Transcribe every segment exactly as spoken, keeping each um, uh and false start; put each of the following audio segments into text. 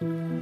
You.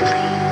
mentally.